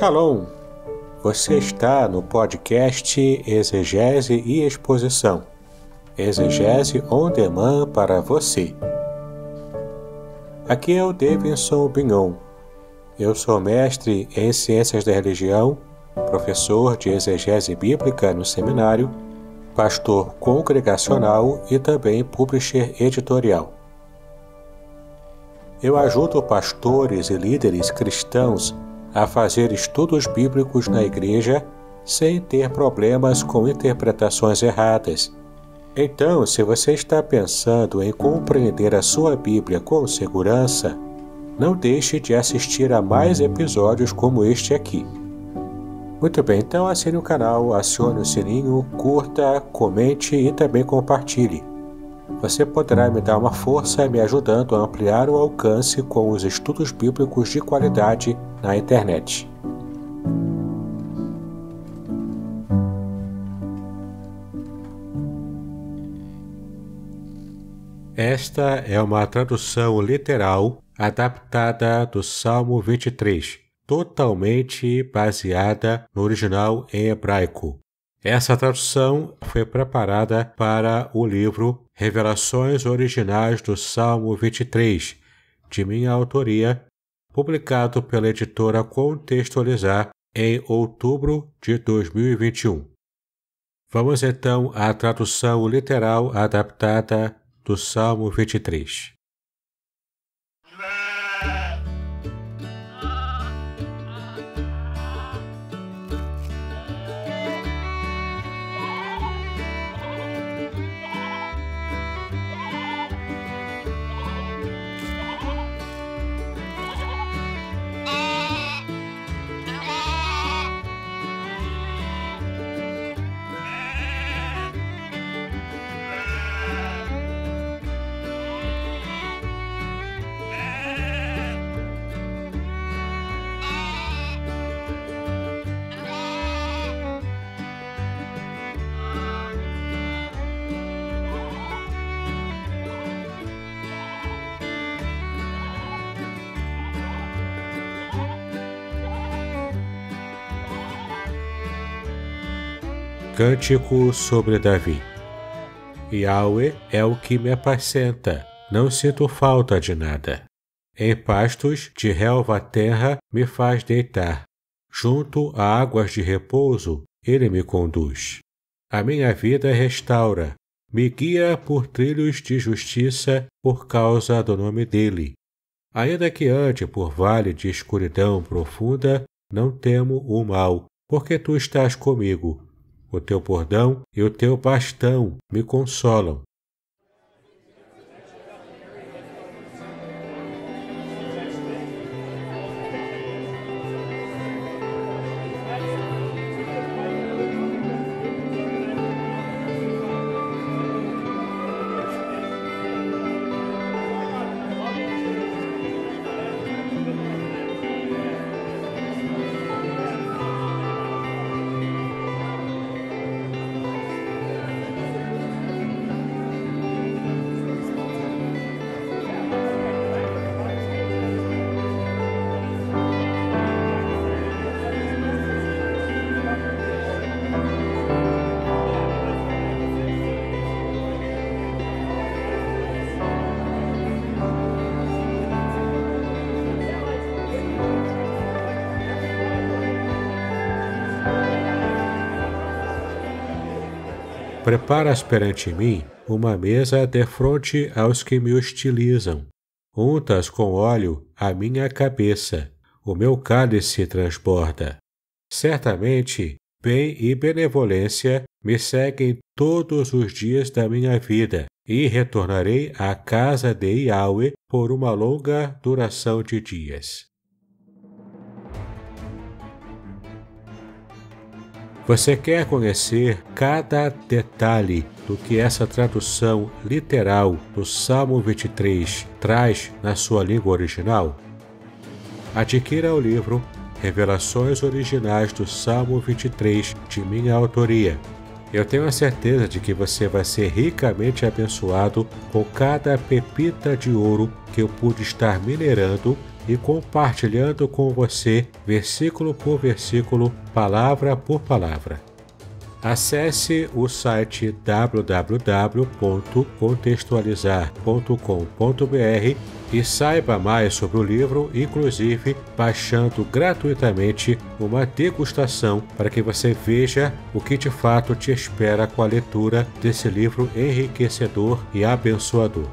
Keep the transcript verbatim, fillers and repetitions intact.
Shalom! Você está no podcast Exegese e Exposição. Exegese on demand para você. Aqui é o Deivinson Bignon. Eu sou mestre em Ciências da Religião, professor de Exegese Bíblica no seminário, pastor congregacional e também publisher editorial. Eu ajudo pastores e líderes cristãos a fazer estudos bíblicos na igreja sem ter problemas com interpretações erradas. Então, se você está pensando em compreender a sua Bíblia com segurança, não deixe de assistir a mais episódios como este aqui. Muito bem, então assine o canal, acione o sininho, curta, comente e também compartilhe. Você poderá me dar uma força me ajudando a ampliar o alcance com os estudos bíblicos de qualidade na internet. Esta é uma tradução literal adaptada do Salmo vinte e três, totalmente baseada no original em hebraico. Essa tradução foi preparada para o livro Revelações Originais do Salmo vinte e três, de minha autoria, publicado pela editora Contextualizar em outubro de dois mil e vinte e um. Vamos então à tradução literal adaptada do Salmo vinte e três. Cântico sobre Davi. Yahweh é o que me apacenta, não sinto falta de nada. Em pastos de relva terra me faz deitar. Junto a águas de repouso, ele me conduz. A minha vida restaura, me guia por trilhos de justiça por causa do nome dele. Ainda que ande por vale de escuridão profunda, não temo o mal, porque tu estás comigo. O teu bordão e o teu bastão me consolam. Preparas perante mim uma mesa defronte aos que me hostilizam. Untas com óleo a minha cabeça. O meu cálice transborda. Certamente, bem e benevolência me seguem todos os dias da minha vida, e retornarei à casa de Yahweh por uma longa duração de dias. Você quer conhecer cada detalhe do que essa tradução literal do Salmo vinte e três traz na sua língua original? Adquira o livro Revelações Originais do Salmo vinte e três, de minha autoria. Eu tenho a certeza de que você vai ser ricamente abençoado com cada pepita de ouro que eu pude estar minerando e compartilhando com você, versículo por versículo, palavra por palavra. Acesse o site w w w ponto contextualizar ponto com ponto br e saiba mais sobre o livro, inclusive baixando gratuitamente uma degustação para que você veja o que de fato te espera com a leitura desse livro enriquecedor e abençoador.